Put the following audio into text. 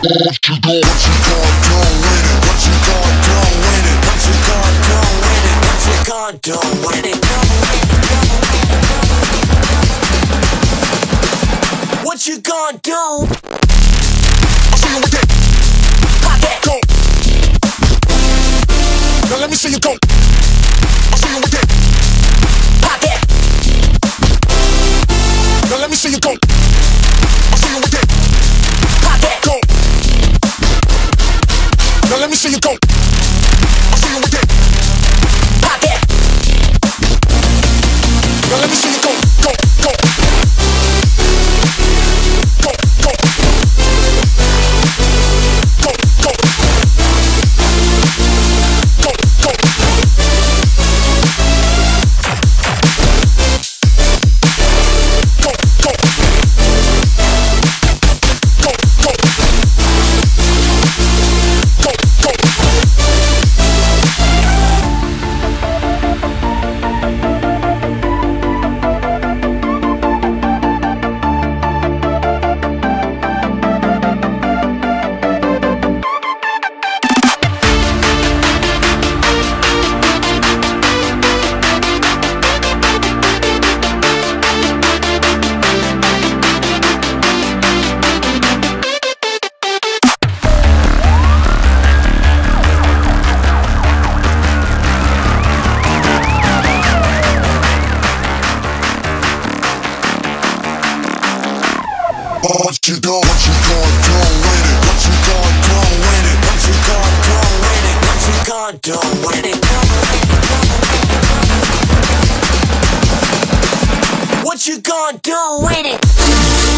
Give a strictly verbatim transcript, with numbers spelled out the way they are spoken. What you gon' do with it? What you gon' do with it? What you gon' do with it? What you gon' do with it? What you gon' do? I'll see you with that. Pop that. Go. Now let me see you go. I'll see you with that. Pop that. Now let me see you go. I'll see you with that. Pop that. Go. Now let me see you go. I'll see you with that. Pop that. Now let me see you go, go, go, go, go, go, go, go, go, go, go, go, go. What you gon' do with it? What you gon' do with it? What you gon' do with it? What you gon' do with it? What you gon' do with it?